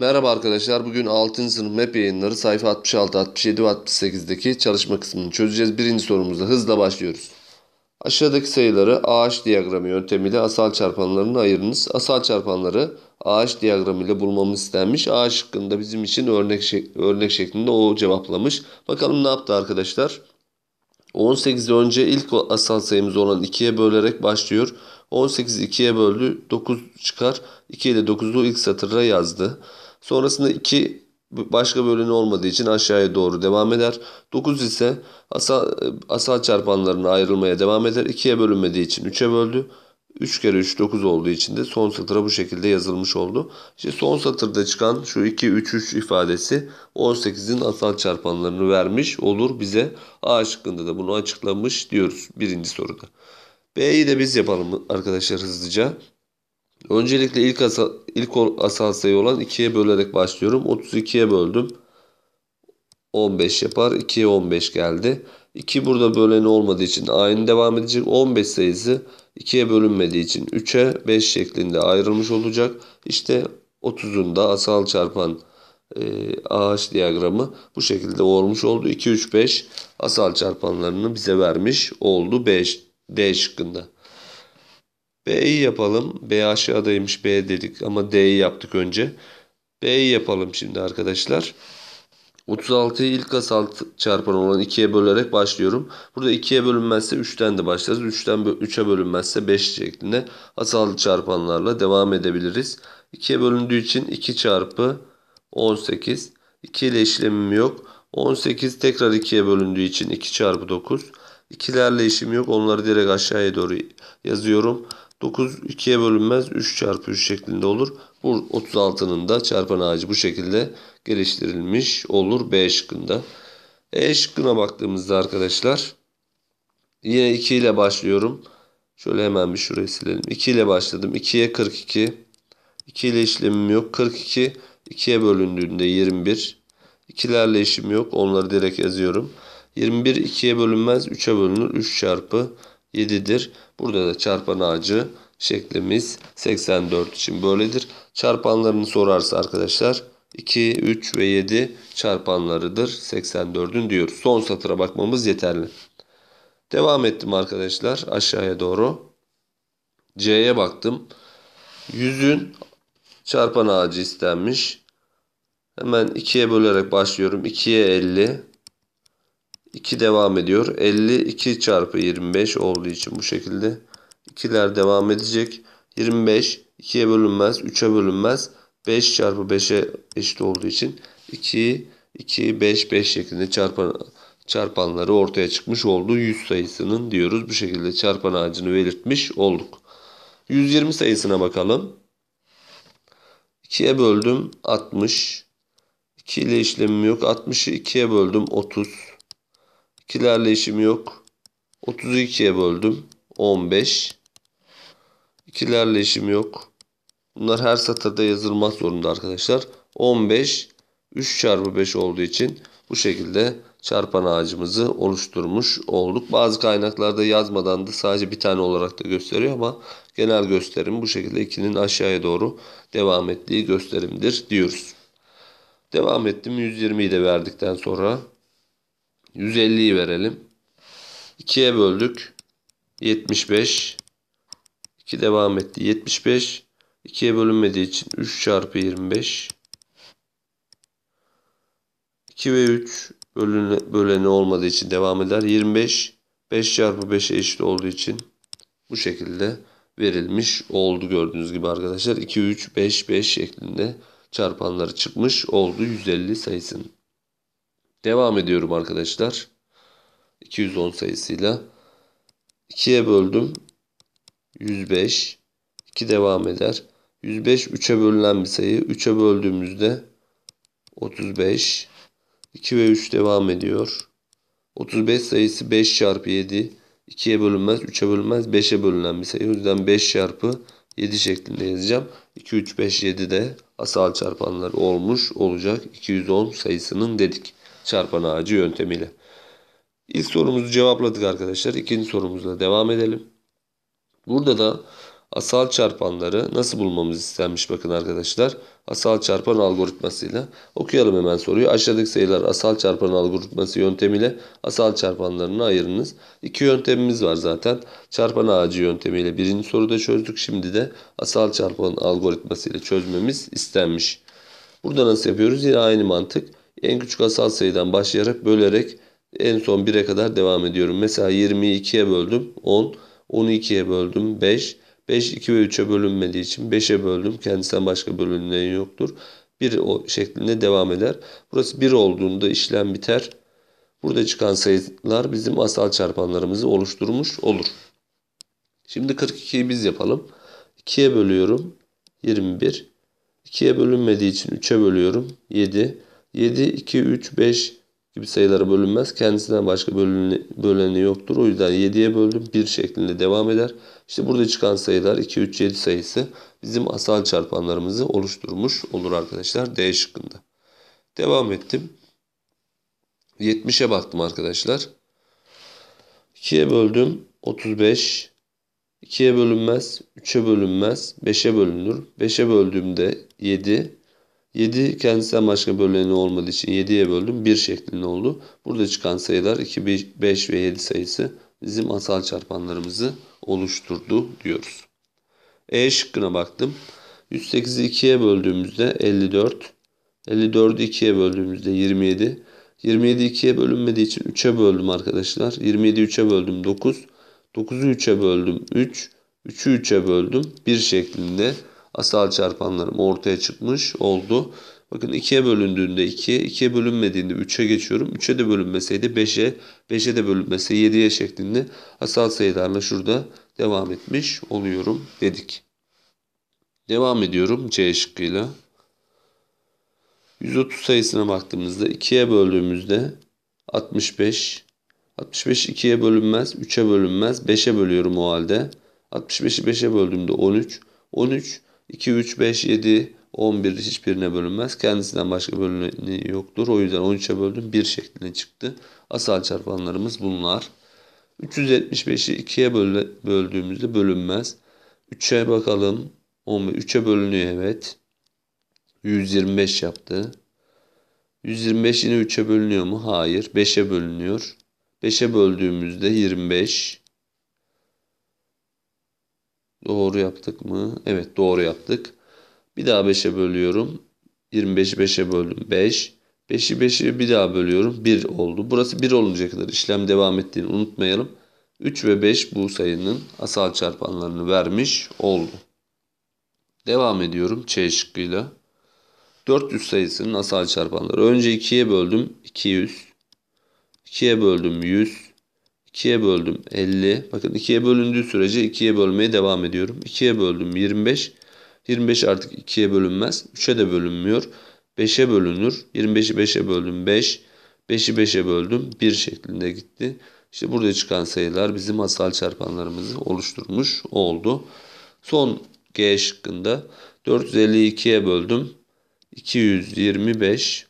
Merhaba arkadaşlar, bugün 6. sınıf MEP yayınları sayfa 66, 67 ve 68'deki çalışma kısmını çözeceğiz. Birinci sorumuzda hızla başlıyoruz. Aşağıdaki sayıları ağaç diyagramı yöntemiyle asal çarpanlarını ayırınız. Asal çarpanları ağaç diyagramı ile bulmamız istenmiş. A şıkkında bizim için örnek şeklinde o cevaplamış. Bakalım ne yaptı arkadaşlar? 18'i önce ilk asal sayımız olan 2'ye bölerek başlıyor. 18'i 2'ye böldü, 9 çıkar. 2 ile 9'u ilk satıra yazdı. Sonrasında 2 başka bölünü olmadığı için aşağıya doğru devam eder. 9 ise asal çarpanlarına ayrılmaya devam eder. 2'ye bölünmediği için 3'e böldü. 3 kere 3 9 olduğu için de son satıra bu şekilde yazılmış oldu. İşte son satırda çıkan şu 2 3 3 ifadesi 18'in asal çarpanlarını vermiş olur bize. A şıkkında da bunu açıklamış diyoruz birinci soruda. B'yi de biz yapalım arkadaşlar hızlıca. Öncelikle ilk asal sayı olan 2'ye bölerek başlıyorum. 32'ye böldüm. 15 yapar. 2'ye 15 geldi. 2 burada böleni olmadığı için aynı devam edecek. 15 sayısı 2'ye bölünmediği için 3'e 5 şeklinde ayrılmış olacak. İşte 30'un da asal çarpan ağaç diyagramı bu şekilde olmuş oldu. 2, 3, 5 asal çarpanlarını bize vermiş oldu. D şıkkında. B'yi yapalım. B aşağıdaymış. B dedik ama D'yi yaptık önce. B'yi yapalım şimdi arkadaşlar. 36'yı ilk asal çarpan olan 2'ye bölerek başlıyorum. Burada 2'ye bölünmezse 3'ten de başlarız. 3'e bölünmezse 5 şeklinde asal çarpanlarla devam edebiliriz. 2'ye bölündüğü için 2 çarpı 18. 2 ile işlemim yok. 18 tekrar 2'ye bölündüğü için 2 çarpı 9. 2'lerle işim yok. Onları direkt aşağıya doğru yazıyorum. 9 2'ye bölünmez. 3 çarpı 3 şeklinde olur. Bu 36'nın da çarpan ağacı bu şekilde geliştirilmiş olur B şıkkında. E şıkkına baktığımızda arkadaşlar yine 2 ile başlıyorum. Şöyle hemen bir şurayı silelim. 2 ile başladım. 2'ye 42. 2 ile işlemim yok. 42 2'ye bölündüğünde 21. 2'lerle işim yok. Onları direkt yazıyorum. 21 2'ye bölünmez. 3'e bölünür. 3 çarpı 7'dir. Burada da çarpan ağacı şeklimiz 84 için böyledir. Çarpanlarını sorarsa arkadaşlar 2, 3 ve 7 çarpanlarıdır 84'ün diyoruz. Son satıra bakmamız yeterli. Devam ettim arkadaşlar aşağıya doğru. C'ye baktım. 100'ün çarpan ağacı istenmiş. Hemen 2'ye bölerek başlıyorum. 2'ye 50. 2 devam ediyor. 52 çarpı 25 olduğu için bu şekilde 2'ler devam edecek. 25 2'ye bölünmez. 3'e bölünmez. 5 çarpı 5'e eşit olduğu için 2, 5, 5 şeklinde çarpanları ortaya çıkmış oldu. 100 sayısının diyoruz. Bu şekilde çarpan ağacını belirtmiş olduk. 120 sayısına bakalım. 2'ye böldüm. 60. 2 ile işlemim yok. 60'ı 2'ye böldüm. 30. 2'lerle işim yok. 32'ye böldüm. 15. 2'lerle işim yok. Bunlar her satırda yazılmak zorunda arkadaşlar. 15. 3 çarpı 5 olduğu için bu şekilde çarpan ağacımızı oluşturmuş olduk. Bazı kaynaklarda yazmadan da sadece bir tane olarak da gösteriyor ama genel gösterim bu şekilde 2'nin aşağıya doğru devam ettiği gösterimdir diyoruz. Devam ettim. 120'yi de verdikten sonra 150'yi verelim. 2'ye böldük. 75. 2 devam etti. 75. 2'ye bölünmediği için 3 çarpı 25. 2 ve 3 böleni olmadığı için devam eder. 25. 5 çarpı 5'e eşit olduğu için bu şekilde verilmiş oldu gördüğünüz gibi arkadaşlar. 2, 3, 5, 5 şeklinde çarpanları çıkmış oldu 150 sayısının. Devam ediyorum arkadaşlar. 210 sayısıyla. 2'ye böldüm. 105. 2 devam eder. 105 3'e bölünen bir sayı. 3'e böldüğümüzde 35. 2 ve 3 devam ediyor. 35 sayısı 5 çarpı 7. 2'ye bölünmez. 3'e bölünmez. 5'e bölünen bir sayı. O yüzden 5 çarpı 7 şeklinde yazacağım. 2, 3, 5, 7 de asal çarpanları olmuş olacak. 210 sayısının dedik. Çarpan ağacı yöntemiyle. İlk sorumuzu cevapladık arkadaşlar. İkinci sorumuzla devam edelim. Burada da Asal çarpanları nasıl bulmamız istenmiş bakın arkadaşlar. Asal çarpan algoritmasıyla okuyalım hemen soruyu. Aşağıdaki sayılar asal çarpan algoritması yöntemiyle asal çarpanlarını ayırınız. İki yöntemimiz var zaten. Çarpan ağacı yöntemiyle birinci soruda çözdük. Şimdi de asal çarpan algoritmasıyla çözmemiz istenmiş. Burada nasıl yapıyoruz? Yine aynı mantık. En küçük asal sayıdan başlayarak bölerek en son 1'e kadar devam ediyorum. Mesela 20'yi 2'ye böldüm 10, 12'ye böldüm 5. 5 2 ve 3'e bölünmediği için 5'e böldüm. Kendisinden başka bölünmeyen yoktur. 1 o şeklinde devam eder. Burası 1 olduğunda işlem biter. Burada çıkan sayılar bizim asal çarpanlarımızı oluşturmuş olur. Şimdi 42'yi biz yapalım. 2'ye bölüyorum 21. 2'ye bölünmediği için 3'e bölüyorum 7. 7, 2, 3, 5 gibi sayılara bölünmez. Kendisinden başka böleni yoktur. O yüzden 7'ye böldüm 1 şeklinde devam eder. İşte burada çıkan sayılar 2, 3, 7 sayısı bizim asal çarpanlarımızı oluşturmuş olur arkadaşlar. D şıkkında. Devam ettim. 70'e baktım arkadaşlar. 2'ye böldüm 35. 2'ye bölünmez. 3'e bölünmez. 5'e bölünür. 5'e böldüğümde 7. 7 kendisinden başka böleni olmadığı için 7'ye böldüm 1 şeklinde oldu. Burada çıkan sayılar 2, 5 ve 7 sayısı bizim asal çarpanlarımızı oluşturdu diyoruz. E şıkkına baktım. 108'i 2'ye böldüğümüzde 54. 54'ü 2'ye böldüğümüzde 27. 27'yi 2'ye bölünmediği için 3'e böldüm arkadaşlar. 27'yi 3'e böldüm 9. 9'u 3'e böldüm 3. 3'ü 3'e böldüm 1 şeklinde asal çarpanlarım ortaya çıkmış oldu. Bakın 2'ye bölündüğünde 2, 2'ye bölünmediğinde 3'e geçiyorum. 3'e de bölünmeseydi 5'e, 5'e de bölünmese 7'ye şeklinde asal sayılarla şurada devam etmiş oluyorum dedik. Devam ediyorum C şıkkıyla. 130 sayısına baktığımızda 2'ye böldüğümüzde 65. 65 2'ye bölünmez, 3'e bölünmez, 5'e bölüyorum o halde. 65'i 5'e böldüğümde 13. 13 2, 3, 5, 7, 11 hiçbirine bölünmez. Kendisinden başka bölüneni yoktur. O yüzden 13'e böldüm 1 şeklinde çıktı. Asal çarpanlarımız bunlar. 375'i 2'ye böldüğümüzde bölünmez. 3'e bakalım. 3'e bölünüyor evet. 125 yaptı. 125 yine 3'e bölünüyor mu? Hayır. 5'e bölünüyor. 5'e böldüğümüzde 25. Doğru yaptık mı? Evet doğru yaptık. Bir daha 5'e bölüyorum. 25'i 5'e böldüm 5. 5'i bir daha bölüyorum. 1 oldu. Burası 1 oluncaya kadar işlem devam ettiğini unutmayalım. 3 ve 5 bu sayının asal çarpanlarını vermiş oldu. Devam ediyorum C şıkkıyla. 400 sayısının asal çarpanları. Önce 2'ye böldüm 200. 2'ye böldüm 100. 2'ye böldüm 50. Bakın 2'ye bölündüğü sürece 2'ye bölmeye devam ediyorum. 2'ye böldüm 25. 25 artık 2'ye bölünmez. 3'e de bölünmüyor. 5'e bölünür. 25'i 5'e böldüm 5. 5'i 5'e böldüm 1 şeklinde gitti. İşte burada çıkan sayılar bizim asal çarpanlarımızı oluşturmuş oldu. Son G şıkkında 452'ye böldüm 225.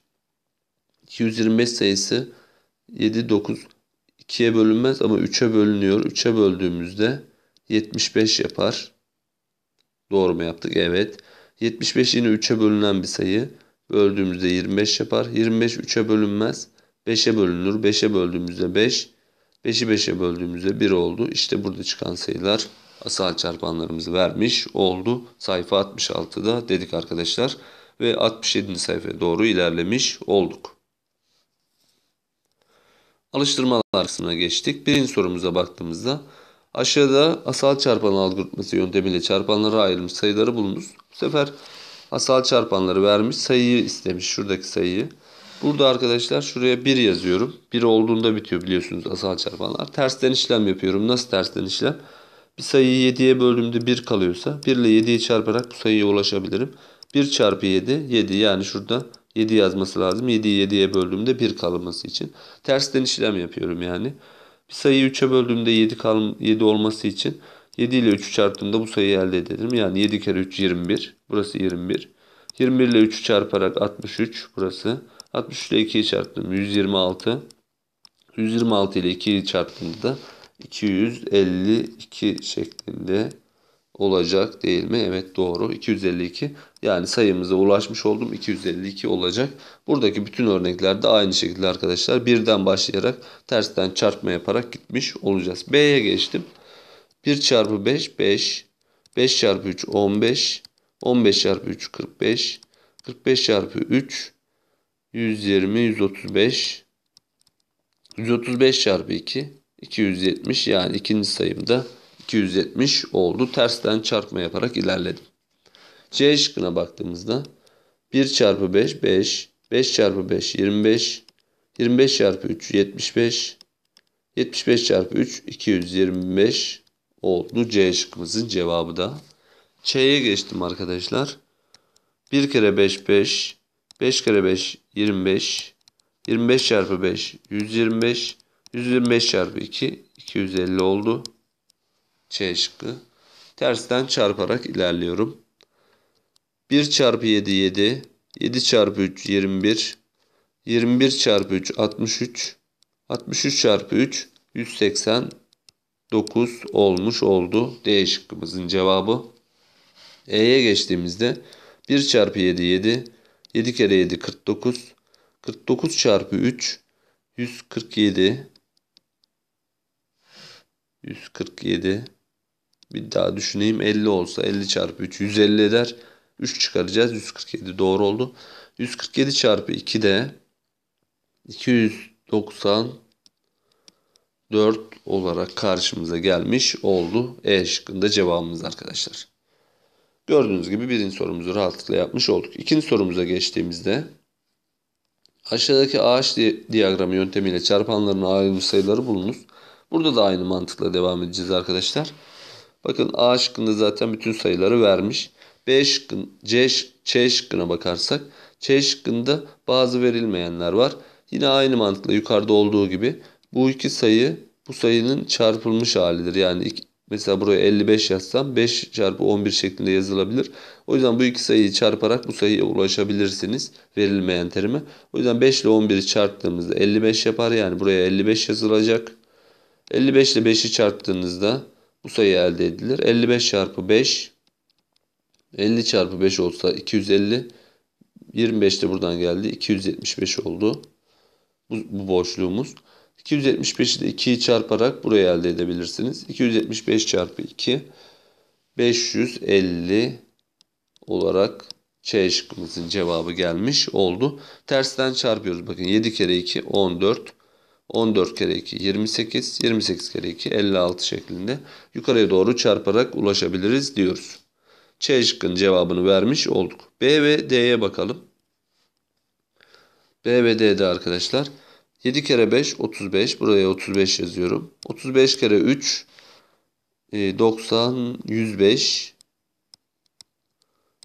225 sayısı 7, 9, 2'ye bölünmez ama 3'e bölünüyor. 3'e böldüğümüzde 75 yapar. Doğru mu yaptık? Evet. 75 yine 3'e bölünen bir sayı. Böldüğümüzde 25 yapar. 25 3'e bölünmez. 5'e bölünür. 5'e böldüğümüzde 5. 5'i 5'e böldüğümüzde 1 oldu. İşte burada çıkan sayılar asal çarpanlarımızı vermiş oldu. Sayfa 66'da dedik arkadaşlar. Ve 67. sayfaya doğru ilerlemiş olduk. Alıştırmalar kısmına geçtik. Birinci sorumuza baktığımızda aşağıda asal çarpan algoritması yöntemiyle çarpanlara ayrılmış sayıları bulunuz. Bu sefer asal çarpanları vermiş, sayıyı istemiş, şuradaki sayıyı. Burada arkadaşlar şuraya 1 yazıyorum. 1 olduğunda bitiyor biliyorsunuz asal çarpanlar. Tersten işlem yapıyorum. Nasıl tersten işlem? Bir sayıyı 7'ye böldüğümde 1 kalıyorsa 1 ile 7'yi çarparak bu sayıya ulaşabilirim. 1 çarpı 7, 7 yani şurada 7 yazması lazım. 7'yi 7'ye böldüğümde 1 kalması için. Tersten işlem yapıyorum yani. Bir sayıyı 3'e böldüğümde 7 olması için 7 ile 3'ü çarptığımda bu sayıyı elde ederim. Yani 7 kere 3 21. Burası 21. 21 ile 3'ü çarparak 63. Burası. 63 ile 2'yi çarptım. 126. 126 ile 2'yi çarptığımda da 252 şeklinde olacak değil mi? Evet doğru. 252. Yani sayımıza ulaşmış oldum. 252 olacak. Buradaki bütün örneklerde aynı şekilde arkadaşlar. Birden başlayarak tersten çarpma yaparak gitmiş olacağız. B'ye geçtim. 1 çarpı 5 5. 5 çarpı 3 15. 15 çarpı 3 45. 45 çarpı 3 120 135. 135 çarpı 2 270. Yani ikinci sayımda 270 oldu. Tersten çarpma yaparak ilerledim. C şıkkına baktığımızda 1 çarpı 5 5. 5 çarpı 5 25. 25 çarpı 3 75. 75 çarpı 3 225 oldu. C şıkkımızın cevabı da. C'ye geçtim arkadaşlar. 1 kere 5 5. 5 kere 5 25. 25 çarpı 5 125. 125 çarpı 2 250 oldu. C şıkkı. Tersten çarparak ilerliyorum. 1 çarpı 7 7. 7 çarpı 3 21. 21 çarpı 3 63. 63 çarpı 3 189 olmuş oldu. D şıkkımızın cevabı. E'ye geçtiğimizde 1 çarpı 7 7. 7 kere 7 49. 49 çarpı 3 147. 147. Bir daha düşüneyim. 50 olsa 50 çarpı 3 150 eder. 3 çıkaracağız. 147 doğru oldu. 147 çarpı 2 de 294 olarak karşımıza gelmiş oldu. E şıkkında cevabımız arkadaşlar. Gördüğünüz gibi birinci sorumuzu rahatlıkla yapmış olduk. İkinci sorumuza geçtiğimizde aşağıdaki ağaç diyagramı yöntemiyle çarpanların ayrılmış sayıları bulunuz. Burada da aynı mantıkla devam edeceğiz arkadaşlar. Bakın A şıkkında zaten bütün sayıları vermiş. B şıkkın, C şıkkına bakarsak C şıkkında bazı verilmeyenler var. Yine aynı mantıkla yukarıda olduğu gibi bu iki sayı bu sayının çarpılmış halidir. Yani mesela buraya 55 yazsam 5 çarpı 11 şeklinde yazılabilir. O yüzden bu iki sayıyı çarparak bu sayıya ulaşabilirsiniz verilmeyen terime. O yüzden 5 ile 11'i çarptığımızda 55 yapar. Yani buraya 55 yazılacak. 55 ile 5'i çarptığınızda bu sayı elde edilir. 55 çarpı 5. 50 çarpı 5 olsa 250. 25 de buradan geldi. 275 oldu. Bu boşluğumuz. 275'i de 2'yi çarparak buraya elde edebilirsiniz. 275 çarpı 2. 550 olarak C şıkkımızın cevabı gelmiş oldu. Tersten çarpıyoruz. Bakın 7 kere 2 14. 14 kere 2 28, 28 kere 2 56 şeklinde yukarıya doğru çarparak ulaşabiliriz diyoruz. C şıkkının cevabını vermiş olduk. B ve D'ye bakalım. B ve D'de arkadaşlar 7 kere 5 35. Buraya 35 yazıyorum. 35 kere 3 90 105.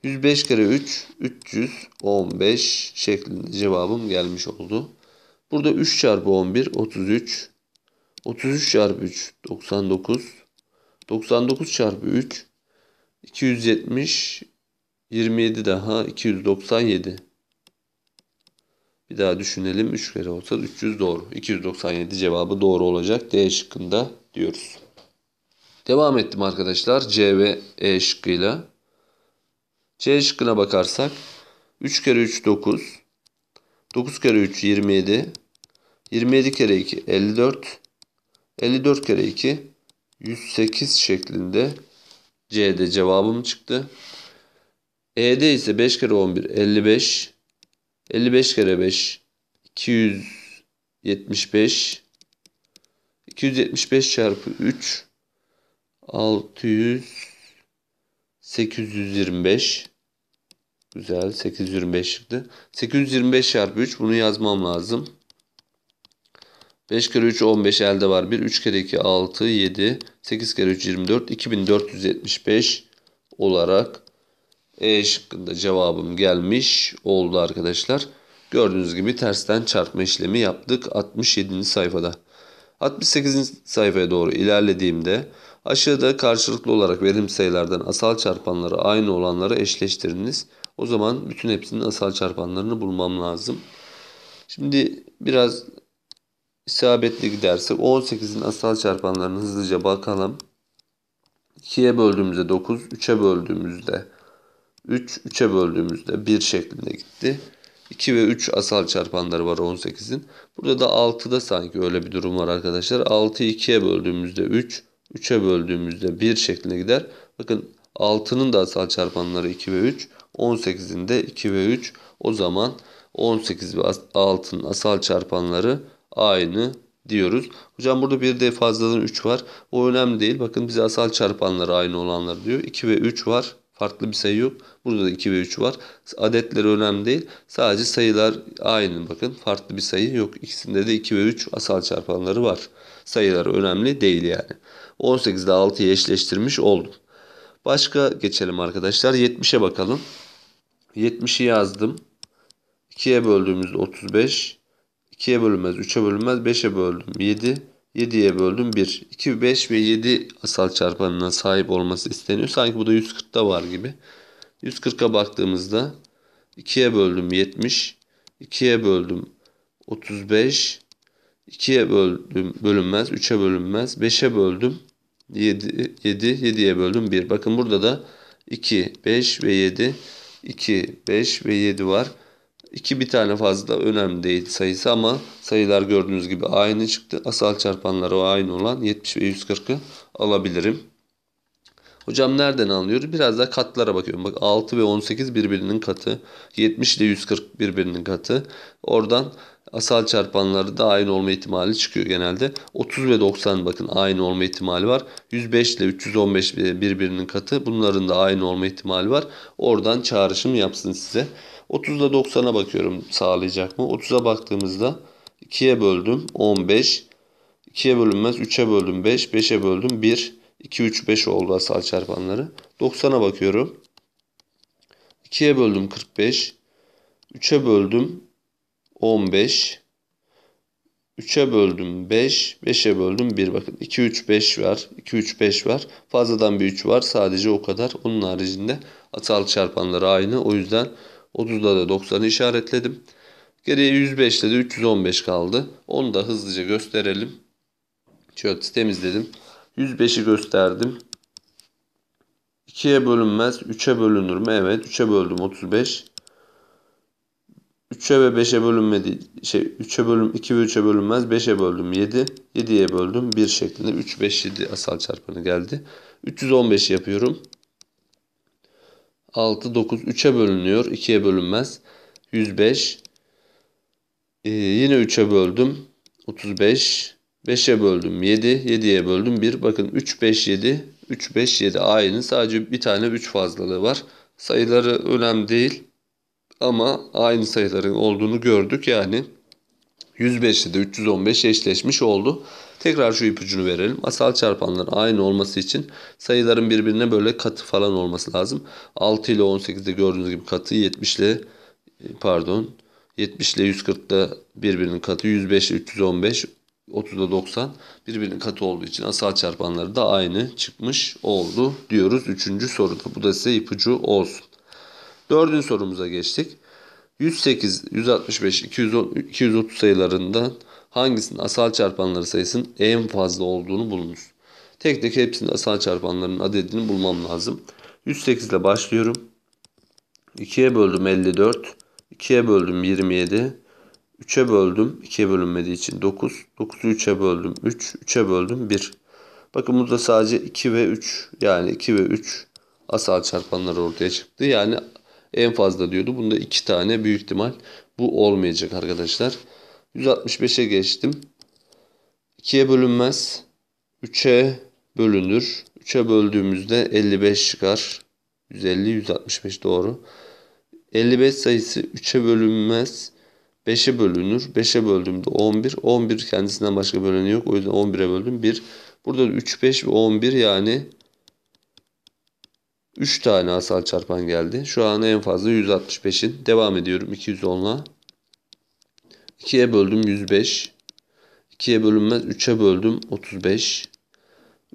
105 kere 3 315 şeklinde cevabım gelmiş oldu. Burada 3 çarpı 11 33. 33 çarpı 3 99. 99 çarpı 3 270. 27 daha 297. Bir daha düşünelim. 3 kere olsa 300 doğru. 297 cevabı doğru olacak. D şıkkında diyoruz. Devam ettim arkadaşlar. C ve E şıkkıyla. C şıkkına bakarsak 3 kere 3 9. 9 kere 3 27. 27 kere 2 54. 54 kere 2 108 şeklinde C'de cevabım çıktı. E'de ise 5 kere 11 55. 55 kere 5 275. 275 çarpı 3 600 825. Güzel. 825 çıktı. 825 çarpı 3. Bunu yazmam lazım. 5 kere 3 15 elde var. 1. 3 kere 2 6 7. 8 kere 3 24. 2475 olarak E şıkkında cevabım gelmiş oldu arkadaşlar. Gördüğünüz gibi tersten çarpma işlemi yaptık. 67. sayfada. 68. sayfaya doğru ilerlediğimde aşağıda karşılıklı olarak verilmiş sayılardan asal çarpanları aynı olanları eşleştiriniz. O zaman bütün hepsinin asal çarpanlarını bulmam lazım. Şimdi biraz isabetli gidersek 18'in asal çarpanlarını hızlıca bakalım. 2'ye böldüğümüzde 9, 3'e böldüğümüzde 3, 3'e böldüğümüzde 1 şeklinde gitti. 2 ve 3 asal çarpanları var 18'in. Burada da 6'da sanki öyle bir durum var arkadaşlar. 6'yı 2'ye böldüğümüzde 3, 3'e böldüğümüzde 1 şeklinde gider. Bakın 6'nın da asal çarpanları 2 ve 3, 18'in de 2 ve 3. O zaman 18 ve 6'nın asal çarpanları aynı diyoruz. Hocam burada bir de fazladan 3 var. O önemli değil. Bakın bize asal çarpanları aynı olanlar diyor. 2 ve 3 var. Farklı bir sayı yok. Burada da 2 ve 3 var. Adetleri önemli değil. Sadece sayılar aynı. Bakın farklı bir sayı yok. İkisinde de 2 ve 3 asal çarpanları var. Sayılar önemli değil yani. 18'de 6'yı eşleştirmiş oldum. Başka geçelim arkadaşlar. 70'e bakalım. 70'i yazdım. 2'ye böldüğümüzde 35. 2'ye bölünmez, 3'e bölünmez, 5'e böldüm 7, 7'ye böldüm 1. 2, 5 ve 7 asal çarpanına sahip olması isteniyor. Sanki bu da 140'da var gibi. 140'a baktığımızda 2'ye böldüm 70, 2'ye böldüm 35, 2'ye böldüm bölünmez, 3'e bölünmez, 5'e böldüm 7, 7'ye böldüm 1. Bakın burada da 2, 5 ve 7, 2, 5 ve 7 var. 2 bir tane fazla önemli değil sayısı ama sayılar gördüğünüz gibi aynı çıktı. Asal çarpanları aynı olan 70 ve 140'ı alabilirim. Hocam nereden anlıyoruz? Biraz da katlara bakıyorum. Bak 6 ve 18 birbirinin katı. 70 ile 140 birbirinin katı. Oradan asal çarpanları da aynı olma ihtimali çıkıyor genelde. 30 ve 90 bakın aynı olma ihtimali var. 105 ile 315 birbirinin katı. Bunların da aynı olma ihtimali var. Oradan çağrışım yapsın size. 30'da 90'a bakıyorum sağlayacak mı? 30'a baktığımızda 2'ye böldüm 15. 2'ye bölünmez 3'e böldüm 5. 5'e böldüm 1. 2, 3, 5 oldu asal çarpanları. 90'a bakıyorum. 2'ye böldüm 45. 3'e böldüm 15. 3'e böldüm 5. 5'e böldüm 1. Bakın 2, 3, 5 var. 2, 3, 5 var. Fazladan bir 3 var. Sadece o kadar. Onun haricinde asal çarpanları aynı. O yüzden 30'da da 90'ı işaretledim. Geriye 105'te de 315 kaldı. Onu da hızlıca gösterelim. Şöyle temizledim. 105'i gösterdim. 2'ye bölünmez. 3'e bölünür mü? Evet. 3'e böldüm 35. 3'e ve 5'e bölünmedi. 2 ve 3'e bölünmez. 5'e böldüm 7. 7'ye böldüm 1 şeklinde. 3, 5, 7 asal çarpanı geldi. 315 yapıyorum. 6, 9, 3'e bölünüyor. 2'ye bölünmez. 105. Yine 3'e böldüm. 35. 5'e böldüm 7. 7'ye böldüm 1. Bakın 3, 5, 7. 3, 5, 7 aynı. Sadece bir tane 3 fazlalığı var. Sayıları önemli değil. Ama aynı sayıların olduğunu gördük. Yani 105'te de 315 eşleşmiş oldu. Tekrar şu ipucunu verelim. Asal çarpanların aynı olması için sayıların birbirine böyle katı falan olması lazım. 6 ile 18'de gördüğünüz gibi katı, 70 ile 140'da birbirinin katı, 105 ile 315, 30'da 90 birbirinin katı olduğu için asal çarpanları da aynı çıkmış oldu diyoruz 3. soruda. Bu da size ipucu olsun. 4. sorumuza geçtik. 108, 165, 210, 230 sayılarından hangisinin asal çarpanları sayısının en fazla olduğunu bulunuz. Tek tek hepsinin asal çarpanlarının adedini bulmam lazım. 108 ile başlıyorum. 2'ye böldüm 54. 2'ye böldüm 27. 3'e böldüm. 2'ye bölünmediği için 9. 9'u 3'e böldüm 3. 3'e böldüm 1. Bakın burada sadece 2 ve 3 yani 2 ve 3 asal çarpanları ortaya çıktı. Yani en fazla diyordu. Bunda 2 tane büyük ihtimal bu olmayacak arkadaşlar. 165'e geçtim. 2'ye bölünmez. 3'e bölünür. 3'e böldüğümüzde 55 çıkar. 150, 165 doğru. 55 sayısı 3'e bölünmez. 5'e bölünür. 5'e böldüğümde 11. 11 kendisinden başka böleni yok. O yüzden 11'e böldüm 1. Burada 3, 5 ve 11 yani 3 tane asal çarpan geldi. Şu an en fazla 165'in. Devam ediyorum 210'la. 2'ye böldüm 105. 2'ye bölünmez 3'e böldüm 35.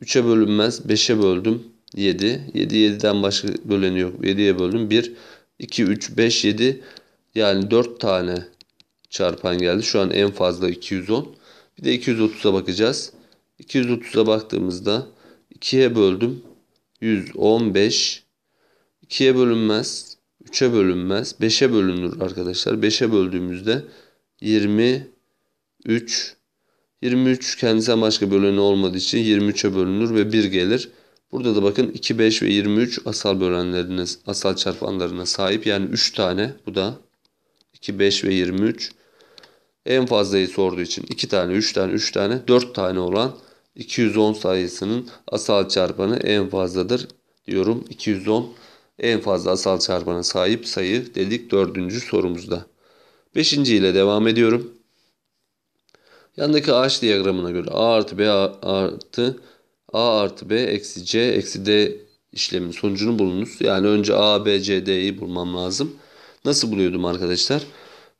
3'e bölünmez 5'e böldüm 7. 7, 7'den başka böleni yok. 7'ye böldüm 1, 2, 3, 5, 7 yani 4 tane çarpan geldi. Şu an en fazla 210. Bir de 230'a bakacağız. 230'a baktığımızda 2'ye böldüm 115 2'ye bölünmez, 3'e bölünmez, 5'e bölünür arkadaşlar. 5'e böldüğümüzde 23 kendisinden başka böleni olmadığı için 23'e bölünür ve 1 gelir. Burada da bakın 2, 5 ve 23 asal bölenlerine, asal çarpanlarına sahip. Yani 3 tane, bu da 2, 5 ve 23. En fazlayı sorduğu için 2 tane, 3 tane, 3 tane, 4 tane olan 210 sayısının asal çarpanı en fazladır diyorum. 210 en fazla asal çarpana sahip sayı dedik 4. sorumuzda. 5. ile devam ediyorum. Yandaki ağaç diyagramına göre A artı B eksi C eksi D işlemin sonucunu bulunuz. Yani önce A, B, C, D'yi bulmam lazım. Nasıl buluyordum arkadaşlar?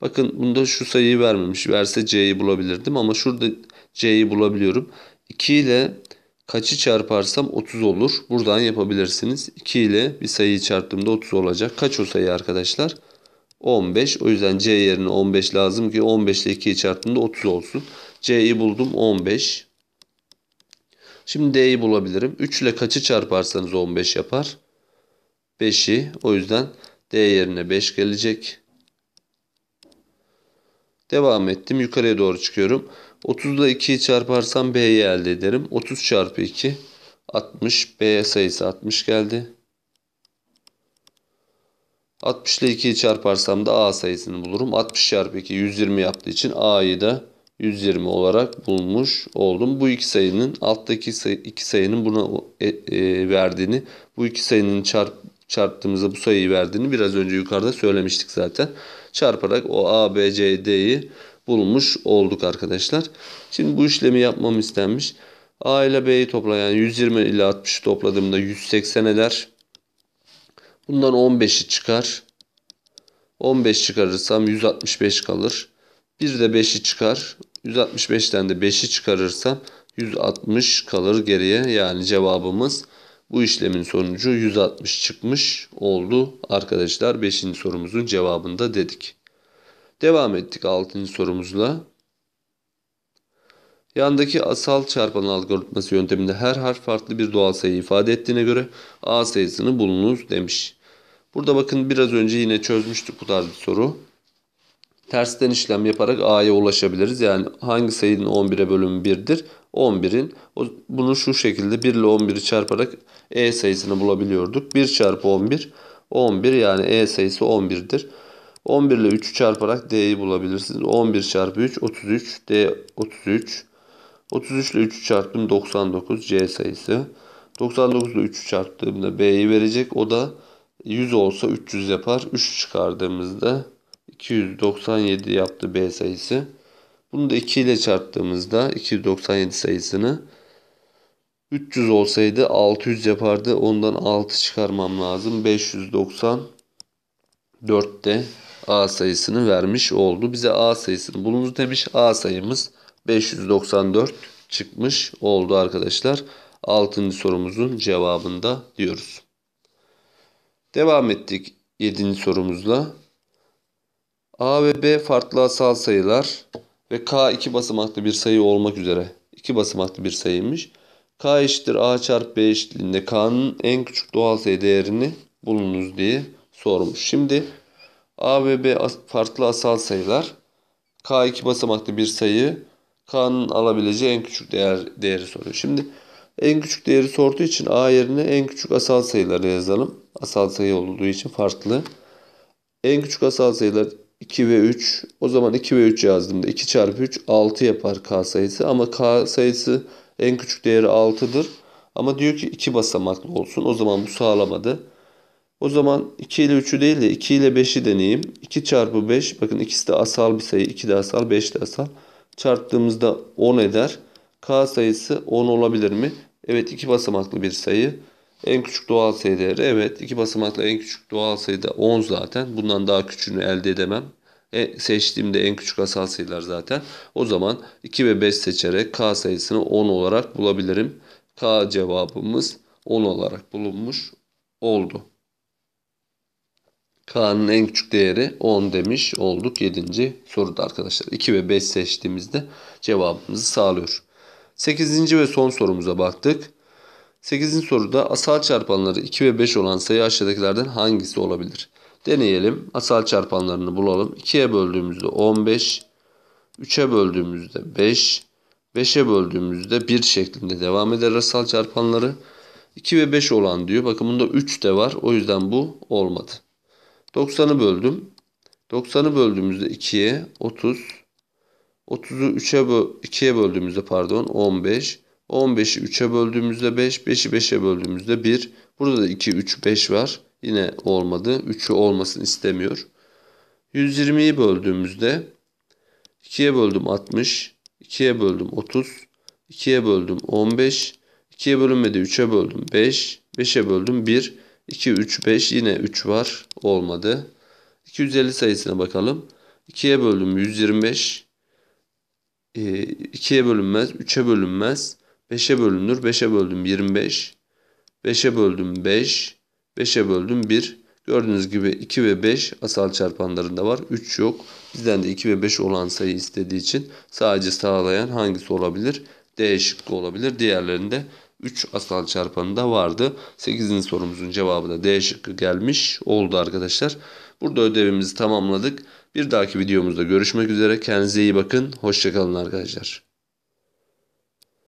Bakın bunda şu sayıyı vermemiş. Verse C'yi bulabilirdim ama şurada C'yi bulabiliyorum. 2 ile kaçı çarparsam 30 olur. Buradan yapabilirsiniz. 2 ile bir sayıyı çarptığımda 30 olacak. Kaç o sayı arkadaşlar? 15. O yüzden C yerine 15 lazım ki 15 ile 2'yi çarptığımda 30 olsun. C'yi buldum, 15. Şimdi D'yi bulabilirim. 3 ile kaçı çarparsanız 15 yapar? 5'i. O yüzden D yerine 5 gelecek. Devam ettim. Yukarıya doğru çıkıyorum. 30 ile 2'yi çarparsam B'yi elde ederim. 30 çarpı 2 60. B sayısı 60 geldi. 60 ile 2'yi çarparsam da A sayısını bulurum. 60 çarpı 2 120 yaptığı için A'yı da 120 olarak bulmuş oldum. Bu iki sayının alttaki iki sayının buna verdiğini, bu iki sayının çarptığımızda bu sayıyı verdiğini biraz önce yukarıda söylemiştik zaten. Çarparak o A, B, C, D'yi bulmuş olduk arkadaşlar. Şimdi bu işlemi yapmam istenmiş. A ile B'yi toplayan 120 ile 60'ı topladığımda 180 eder. Bundan 15'i çıkar. 15 çıkarırsam 165 kalır. Bir de 5'i çıkar. 165'ten de 5'i çıkarırsam 160 kalır geriye. Yani cevabımız bu işlemin sonucu 160 çıkmış oldu arkadaşlar. 5. sorumuzun cevabında dedik. Devam ettik 6. sorumuzla. Yandaki asal çarpan algoritması yönteminde her harf farklı bir doğal sayı ifade ettiğine göre A sayısını bulunuz demiş. Burada bakın biraz önce yine çözmüştük bu tarz bir soru. Tersten işlem yaparak A'ya ulaşabiliriz. Yani hangi sayının 11'e bölümü 1'dir? 11'in. Bunu şu şekilde 1 ile 11'i çarparak E sayısını bulabiliyorduk. 1 çarpı 11. 11, yani E sayısı 11'dir. 11 ile 3'ü çarparak D'yi bulabilirsiniz. 11 çarpı 3 33. D 33. 33 ile 3'ü çarptım 99. C sayısı. 99 ile 3'ü çarptığımda B'yi verecek. O da 100 olsa 300 yapar. 3 çıkardığımızda 297 yaptı B sayısı. Bunu da 2 ile çarptığımızda 297 sayısını 300 olsaydı 600 yapardı. Ondan 6 çıkarmam lazım. 594'te A sayısını vermiş oldu. Bize A sayısını bulunuz demiş. A sayımız 594 çıkmış oldu arkadaşlar. 6. sorumuzun cevabında diyoruz. Devam ettik 7. sorumuzla. A ve B farklı asal sayılar ve K 2 basamaklı bir sayı olmak üzere. 2 basamaklı bir sayıymış. K eşittir A çarpı B eşitliğinde K'nın en küçük doğal sayı değerini bulunuz diye sormuş. Şimdi A ve B farklı asal sayılar. K 2 basamaklı bir sayı. K'nın alabileceği en küçük değeri soruyor. Şimdi en küçük değeri sorduğu için A yerine en küçük asal sayıları yazalım. Asal sayı olduğu için farklı. En küçük asal sayılar 2 ve 3. O zaman 2 ve 3 yazdığımda 2 çarpı 3 6 yapar K sayısı. Ama K sayısı en küçük değeri 6'dır. Ama diyor ki 2 basamaklı olsun. O zaman bu sağlamadı. O zaman 2 ile 3'ü değil de 2 ile 5'i deneyeyim. 2 çarpı 5. Bakın ikisi de asal bir sayı. 2 de asal, 5 de asal. Çarptığımızda 10 eder. K sayısı 10 olabilir mi? Evet, 2 basamaklı bir sayı. En küçük doğal sayı değeri. Evet, 2 basamaklı en küçük doğal sayı da 10 zaten. Bundan daha küçüğünü elde edemem. Seçtiğimde en küçük asal sayılar zaten. O zaman 2 ve 5 seçerek K sayısını 10 olarak bulabilirim. K cevabımız 10 olarak bulunmuş oldu. K'nın en küçük değeri 10 demiş olduk 7. soruda arkadaşlar. 2 ve 5 seçtiğimizde cevabımızı sağlıyor. 8. ve son sorumuza baktık. 8. soruda asal çarpanları 2 ve 5 olan sayı aşağıdakilerden hangisi olabilir? Deneyelim. Asal çarpanlarını bulalım. 2'ye böldüğümüzde 15, 3'e böldüğümüzde 5, 5'e böldüğümüzde 1 şeklinde devam eder asal çarpanları. 2 ve 5 olan diyor. Bakın bunda 3 de var. O yüzden bu olmadı. 90'ı böldüm. 90'ı böldüğümüzde 2'ye 30. 30'u 2'ye böldüğümüzde 15. 15'i 3'e böldüğümüzde 5. 5'i 5'e böldüğümüzde 1. Burada da 2, 3, 5 var. Yine olmadı. 3'ü olmasını istemiyor. 120'yi böldüğümüzde 2'ye böldüm 60. 2'ye böldüm 30. 2'ye böldüm 15. 2'ye bölünmedi. 3'e böldüm 5. 5'e böldüm 1. 2, 3, 5. Yine 3 var. Olmadı. 250 sayısına bakalım. 2'ye böldüm 125. 2'ye bölünmez. 3'e bölünmez. 5'e bölünür. 5'e böldüm 25. 5'e böldüm 5. 5'e böldüm 1. Gördüğünüz gibi 2 ve 5 asal çarpanlarında var. 3 yok. Bizden de 2 ve 5 olan sayı istediği için sadece sağlayan hangisi olabilir? D şıkkı olabilir. Diğerlerinde 3 asal çarpanında vardı. 8. sorumuzun cevabı da D şıkkı gelmiş oldu arkadaşlar. Burada ödevimizi tamamladık. Bir dahaki videomuzda görüşmek üzere. Kendinize iyi bakın. Hoşça kalın arkadaşlar.